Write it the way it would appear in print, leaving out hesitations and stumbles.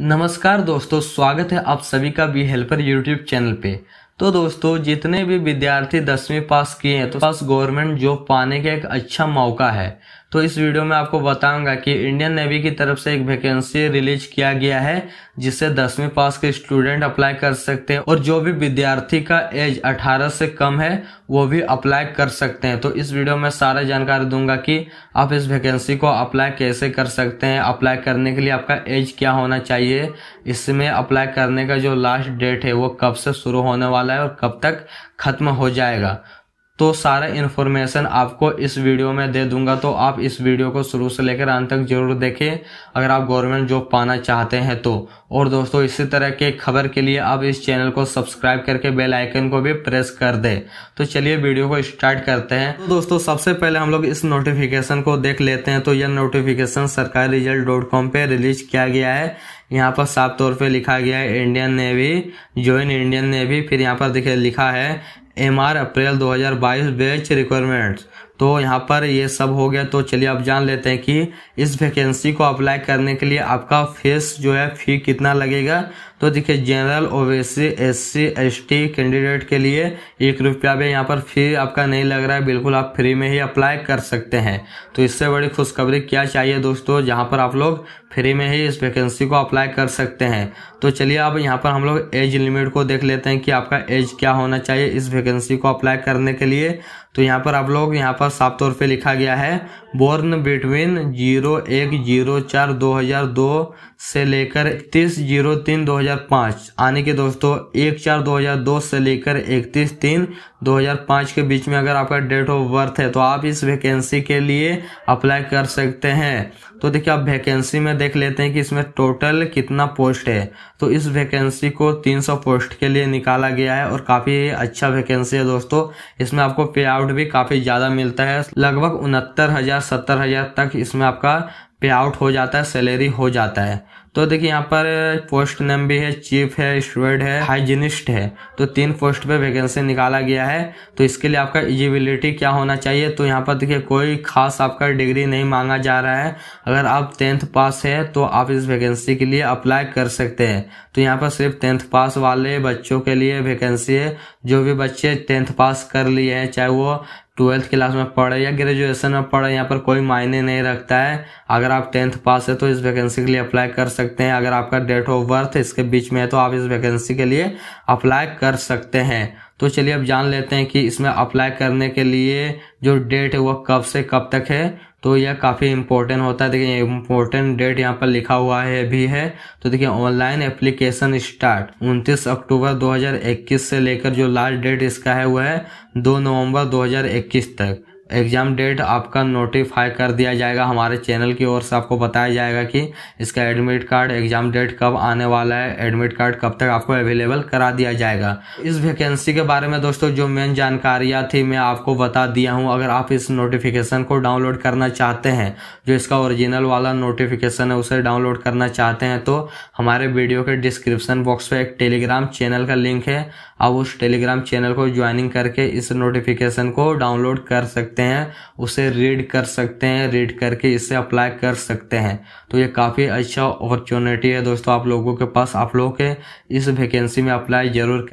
नमस्कार दोस्तों, स्वागत है आप सभी का बी हेल्पर यूट्यूब चैनल पे। तो दोस्तों, जितने भी विद्यार्थी 10वीं पास किए हैं तो पास गवर्नमेंट जॉब पाने का एक अच्छा मौका है। तो इस वीडियो में आपको बताऊंगा कि इंडियन नेवी की तरफ से एक वैकेंसी रिलीज किया गया है जिसे 10वीं पास के स्टूडेंट अप्लाई कर सकते हैं और जो भी विद्यार्थी का एज 18 से कम है वो भी अप्लाई कर सकते हैं। तो इस वीडियो में सारा जानकारी दूंगा कि आप इस वैकेंसी को अप्लाई कैसे कर सकते हैं, अप्लाई करने के लिए आपका एज क्या होना चाहिए, इसमें अप्लाई करने का जो लास्ट डेट है वो कब से शुरू होने वाला है और कब तक खत्म हो जाएगा। तो सारा इन्फॉर्मेशन आपको इस वीडियो में दे दूंगा, तो आप इस वीडियो को शुरू से लेकर अंत तक जरूर देखें अगर आप गवर्नमेंट जॉब पाना चाहते हैं तो। और दोस्तों, इसी तरह के खबर के लिए आप इस चैनल को सब्सक्राइब करके बेल आइकन को भी प्रेस कर दें। तो चलिए वीडियो को स्टार्ट करते हैं। तो दोस्तों, सबसे पहले हम लोग इस नोटिफिकेशन को देख लेते हैं। तो यह नोटिफिकेशन सरकारी result.com पे रिलीज किया गया है। यहाँ पर साफ तौर पर लिखा गया है Indian navy, join Indian navy. फिर यहाँ पर देखिए लिखा है MR अप्रैल 2022 बैच रिक्वायरमेंट्स। तो यहाँ पर ये सब हो गया। तो चलिए अब जान लेते हैं कि इस वैकेंसी को अप्लाई करने के लिए आपका फीस जो है फी कितना लगेगा। तो देखिए, general OBC SC ST candidate के लिए 1 रुपया भी यहाँ पर फी आपका नहीं लग रहा है, बिल्कुल आप फ्री में ही अप्लाई कर सकते हैं। तो इससे बड़ी खुशखबरी क्या चाहिए दोस्तों, जहाँ पर आप लोग फ्री में ही इस वैकेंसी को अप्लाई कर सकते हैं। तो चलिए अब यहाँ पर हम लोग एज लिमिट को देख लेते हैं कि आपका एज क्या होना चाहिए इस वैकेंसी को अप्लाई करने के लिए। तो यहाँ पर आप लोग यहाँ पर साफ तौर पे लिखा गया है बोर्न बिटवीन 01/04/2002 से लेकर 31/03/2005, यानी कि दोस्तों 1/4/2002 से लेकर 31/03/2005 के बीच में अगर आपका डेट ऑफ बर्थ है तो आप इस वैकेंसी के लिए अप्लाई कर सकते हैं। तो देखिए, आप वैकेंसी में देख लेते हैं कि इसमें टोटल कितना पोस्ट है। तो इस वैकेंसी को 300 पोस्ट के लिए निकाला गया है और काफ़ी अच्छा वैकेंसी है दोस्तों। इसमें आपको पे आउट भी काफ़ी ज़्यादा मिलता है, लगभग 69,000 70,000 तक इसमें आपका पे आउट हो जाता है, सैलरी हो जाता है। तो देखिए, यहाँ पर पोस्ट नेम भी है, चीफ है, स्टूडेंट है, हाइजीनिस्ट है। तो 3 पोस्ट पे वैकेंसी निकाला गया है। तो इसके लिए आपका एलिजिबिलिटी क्या होना चाहिए। तो यहाँ पर देखिए, कोई खास आपका डिग्री नहीं मांगा जा रहा है। अगर आप 10th पास है तो आप इस वैकेंसी के लिए अप्लाई कर सकते हैं। तो यहाँ पर सिर्फ 10th पास वाले बच्चों के लिए वैकेंसी है। जो भी बच्चे 10th पास कर लिए हैं, चाहे वो 12th क्लास में पढ़े या ग्रेजुएशन में पढ़े, यहाँ पर कोई मायने नहीं रखता है। अगर आप 10th पास है तो इस वैकेंसी के लिए अप्लाई कर सकते हैं। अगर आपका डेट ऑफ बर्थ इसके बीच में है तो आप इस वैकेंसी के लिए अप्लाई कर सकते हैं। तो चलिए अब जान लेते हैं कि इसमें अप्लाई करने के लिए जो डेट है वह कब से कब तक है। तो यह काफ़ी इम्पोर्टेंट होता है। देखिए, इम्पोर्टेंट डेट यहाँ पर लिखा हुआ है भी है। तो देखिए, ऑनलाइन एप्लीकेशन स्टार्ट 29 अक्टूबर 2021 से लेकर जो लास्ट डेट इसका है वह है 2 नवंबर 2021 तक। एग्ज़ाम डेट आपका नोटिफाई कर दिया जाएगा हमारे चैनल की ओर से। आपको बताया जाएगा कि इसका एडमिट कार्ड, एग्ज़ाम डेट कब आने वाला है, एडमिट कार्ड कब तक आपको अवेलेबल करा दिया जाएगा। इस वैकेंसी के बारे में दोस्तों जो मेन जानकारियां थी मैं आपको बता दिया हूं। अगर आप इस नोटिफिकेशन को डाउनलोड करना चाहते हैं, जो इसका ओरिजिनल वाला नोटिफिकेशन है उसे डाउनलोड करना चाहते हैं, तो हमारे वीडियो के डिस्क्रिप्सन बॉक्स में एक टेलीग्राम चैनल का लिंक है। आप उस टेलीग्राम चैनल को ज्वाइनिंग करके इस नोटिफिकेशन को डाउनलोड कर सकते हैं, उसे रीड कर सकते हैं, रीड करके इसे अप्लाई कर सकते हैं। तो ये काफ़ी अच्छा अपॉर्चुनिटी है दोस्तों आप लोगों के पास। आप लोग के इस वैकेंसी में अप्लाई जरूर